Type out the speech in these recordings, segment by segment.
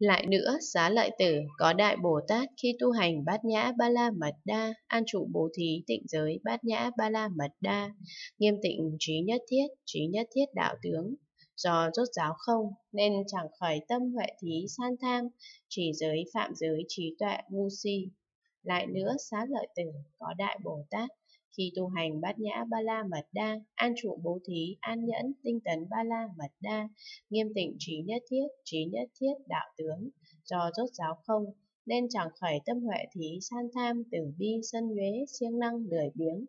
Lại nữa, Xá Lợi Tử có Đại Bồ Tát khi tu hành Bát Nhã Ba La Mật Đa, an trụ bố thí tịnh giới Bát Nhã Ba La Mật Đa, nghiêm tịnh trí nhất thiết đạo tướng. Do rốt ráo không, nên chẳng khởi tâm huệ thí san tham, trì giới phạm giới trí tuệ ngu si. Lại nữa, Xá Lợi Tử có Đại Bồ Tát khi tu hành Bát Nhã Ba La Mật Đa, an trụ bố thí, an nhẫn, tinh tấn Ba La Mật Đa, nghiêm tịnh trí nhất thiết đạo tướng. Do rốt ráo không, nên chẳng khởi tâm huệ thí san tham, từ bi, sân nhuế, siêng năng, lười biếng.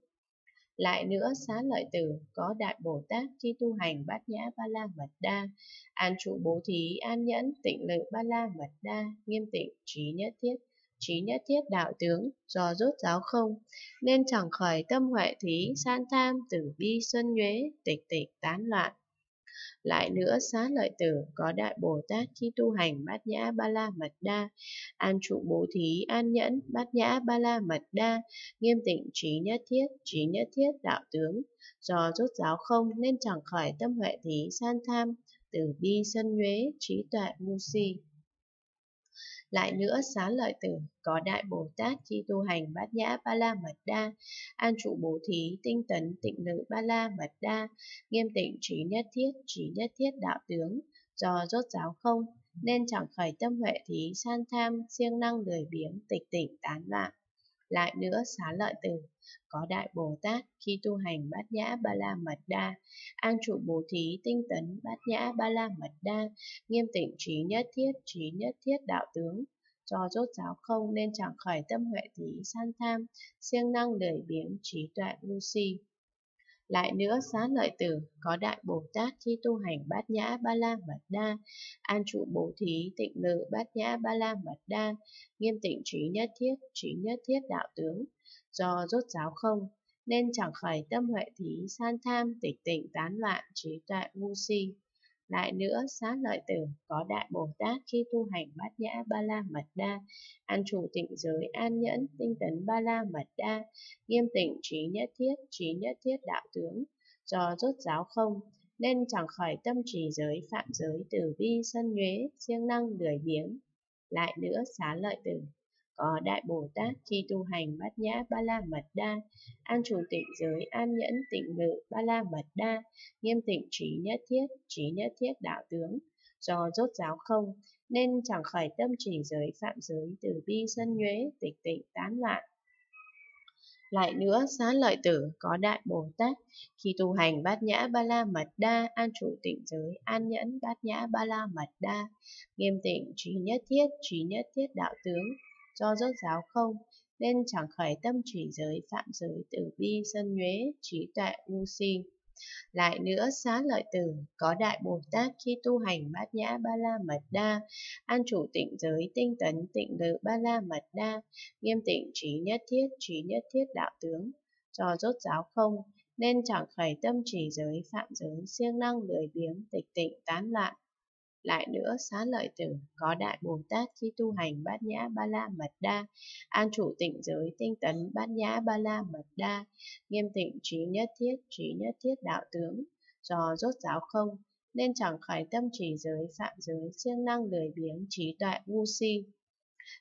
Lại nữa, Xá Lợi Tử có Đại Bồ Tát khi tu hành Bát Nhã Ba La Mật Đa, an trụ bố thí, an nhẫn, tịnh lự Ba La Mật Đa, nghiêm tịnh trí nhất thiết đạo tướng. Do rốt ráo không, nên chẳng khởi tâm huệ thí san tham, từ bi, sân nhuế, tịch tịch tán loạn. Lại nữa, Xá Lợi Tử có Đại Bồ Tát khi tu hành Bát Nhã Ba La Mật Đa, an trụ bố thí, an nhẫn, Bát Nhã Ba La Mật Đa, nghiêm tịnh trí nhất thiết đạo tướng. Do rốt ráo không, nên chẳng khởi tâm huệ thí san tham, từ bi, sân nhuế, trí tuệ ngu si. Lại nữa, Xá Lợi Tử có Đại Bồ Tát khi tu hành Bát Nhã Ba La Mật Đa, an trụ bố thí, tinh tấn tịnh lự Ba La Mật Đa, nghiêm tịnh trí nhất thiết đạo tướng. Do rốt ráo không, nên chẳng khởi tâm huệ thí san tham, siêng năng lười biếng, tịch tỉnh tán loạn. Lại nữa, Xá Lợi Tử có Đại Bồ Tát khi tu hành Bát Nhã Ba La Mật Đa, an trụ bố thí, tinh tấn Bát Nhã Ba La Mật Đa, nghiêm tịnh trí nhất thiết đạo tướng. Do rốt ráo không, nên chẳng khởi tâm huệ thí san tham, siêng năng lười biếng, trí tuệ ngu si. Lại nữa, Xá Lợi Tử có Đại Bồ Tát khi tu hành Bát Nhã Ba La Mật Đa, an trụ bố thí, tịnh lự Bát Nhã Ba La Mật Đa, nghiêm tịnh trí nhất thiết đạo tướng. Do rốt ráo không, nên chẳng khởi tâm huệ thí san tham, tịch tịnh tán loạn, trí tuệ ngu si. Lại nữa, Xá Lợi Tử có Đại Bồ Tát khi tu hành Bát Nhã Ba La Mật Đa, an trụ tịnh giới, an nhẫn, tinh tấn Ba La Mật Đa, nghiêm tịnh trí nhất thiết đạo tướng. Do rốt ráo không, nên chẳng khởi tâm trì giới, phạm giới, từ bi, sân nhuế, siêng năng, lười biếng. Lại nữa, Xá Lợi Tử có Đại Bồ Tát khi tu hành Bát Nhã Ba La Mật Đa, an trụ tịnh giới, an nhẫn, tịnh lự Ba La Mật Đa, nghiêm tịnh trí nhất thiết đạo tướng. Do rốt ráo không, nên chẳng khởi tâm trì giới, phạm giới, từ bi, sân nhuế, tịch tịnh tán loạn. Lại nữa, Xá Lợi Tử có Đại Bồ Tát khi tu hành Bát Nhã Ba La Mật Đa, an trụ tịnh giới, an nhẫn, Bát Nhã Ba La Mật Đa, nghiêm tịnh trí nhất thiết đạo tướng. Do rốt ráo không, nên chẳng khởi tâm trì giới, phạm giới, từ bi, sân nhuế, trí tuệ ngu si. Lại nữa, Xá Lợi Tử có Đại Bồ Tát khi tu hành Bát Nhã Ba La Mật Đa, an trụ tịnh giới, tinh tấn tịnh lự Ba La Mật Đa, nghiêm tịnh trí nhất thiết đạo tướng. Do rốt ráo không, nên chẳng khởi tâm trì giới, phạm giới, siêng năng lười biếng, tịch tịnh tán loạn. Lại nữa, Xá Lợi Tử có Đại Bồ Tát khi tu hành Bát Nhã Ba La Mật Đa, an trụ tịnh giới, tinh tấn Bát Nhã Ba La Mật Đa, nghiêm tịnh trí nhất thiết đạo tướng. Do rốt ráo không, nên chẳng khởi tâm trì giới, phạm giới, siêng năng lười biếng, trí tuệ ngu si.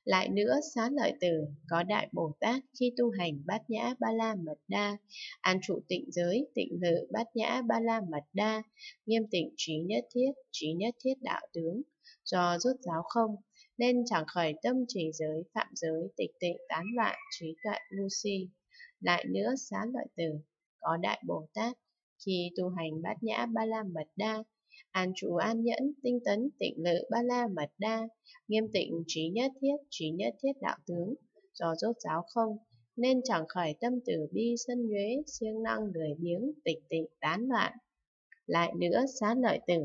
Lại nữa, Xá Lợi Tử có Đại Bồ Tát khi tu hành Bát Nhã Ba La Mật Đa, an trụ tịnh giới, tịnh lự Bát Nhã Ba La Mật Đa, nghiêm tịnh trí nhất thiết đạo tướng. Do rốt ráo không, nên chẳng khởi tâm trì giới, phạm giới, tịch tịnh tán loạn, trí tuệ ngu si. Lại nữa, Xá Lợi Tử có Đại Bồ Tát khi tu hành Bát Nhã Ba La Mật Đa, an trụ an nhẫn, tinh tấn tịnh lự Ba La Mật Đa, nghiêm tịnh trí nhất thiết đạo tướng. Do rốt ráo không, nên chẳng khởi tâm từ bi, sân nhuế, siêng năng lười biếng, tịch tịnh tán loạn. Lại nữa, Xá Lợi Tử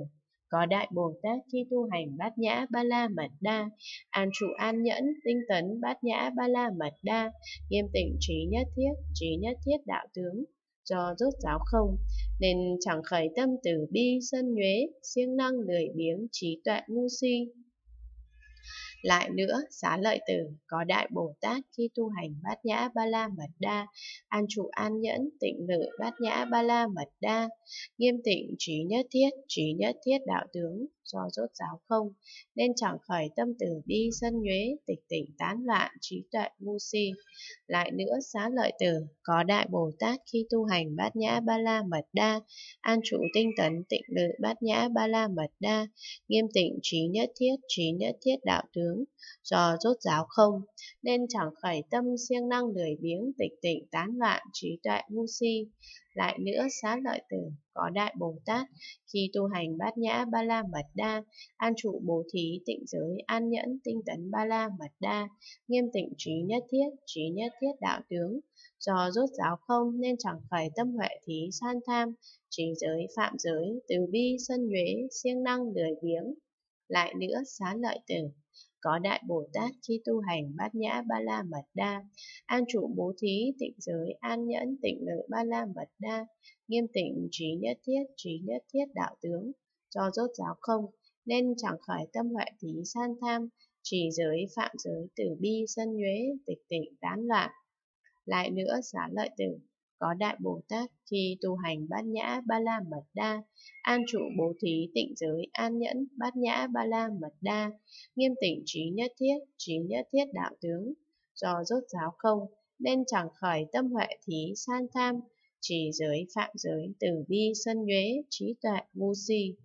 có Đại Bồ Tát khi tu hành Bát Nhã Ba La Mật Đa, an trụ an nhẫn, tinh tấn Bát Nhã Ba La Mật Đa, nghiêm tịnh trí nhất thiết đạo tướng. Do rốt ráo không, nên chẳng khởi tâm từ bi, sân nhuế, siêng năng lười biếng, trí tuệ ngu si. Lại nữa, Xá Lợi Tử có Đại Bồ Tát khi tu hành Bát Nhã Ba La Mật Đa, an trụ an nhẫn, tịnh lự Bát Nhã Ba La Mật Đa, nghiêm tịnh trí nhất thiết đạo tướng. do rốt ráo không, nên chẳng khởi tâm từ bi sân nhuế, tịch tỉnh tán loạn, trí tuệ ngu si. Lại nữa, Xá Lợi Tử, có Đại Bồ Tát khi tu hành Bát Nhã Ba La Mật Đa, an trụ tinh tấn tịnh lự Bát Nhã Ba La Mật Đa, nghiêm tịnh trí nhất thiết đạo tướng, do rốt ráo không, nên chẳng khởi tâm siêng năng lười biếng, tịch tỉnh tán loạn, trí tuệ ngu si. Lại nữa, Xá Lợi Tử, có Đại Bồ Tát khi tu hành Bát Nhã Ba La Mật Đa, an trụ bố thí, tịnh giới, an nhẫn, tinh tấn Ba La Mật Đa, nghiêm tịnh trí nhất thiết đạo tướng, do rốt ráo không, nên chẳng khởi tâm huệ thí, san tham, trí giới, phạm giới, từ bi, sân nhuế, siêng năng, lười biếng. Lại nữa, Xá Lợi Tử, có Đại Bồ Tát khi tu hành Bát Nhã Ba La Mật Đa, an trụ bố thí, tịnh giới, an nhẫn, tịnh lự Ba La Mật Đa, nghiêm tịnh trí nhất thiết đạo tướng, do rốt ráo không, nên chẳng khởi tâm huệ thí, san tham, trì giới, phạm giới, từ bi, sân nhuế, tịch tỉnh tán loạn. Lại nữa, Xá Lợi Tử, có Đại Bồ Tát khi tu hành Bát Nhã Ba La Mật Đa, an trụ bố thí, tịnh giới, an nhẫn, Bát Nhã Ba La Mật Đa, nghiêm tịnh trí nhất thiết đạo tướng, do rốt ráo không, nên chẳng khởi tâm huệ thí, san tham, trì giới, phạm giới, từ bi, sân nhuế, trí tuệ, vô si.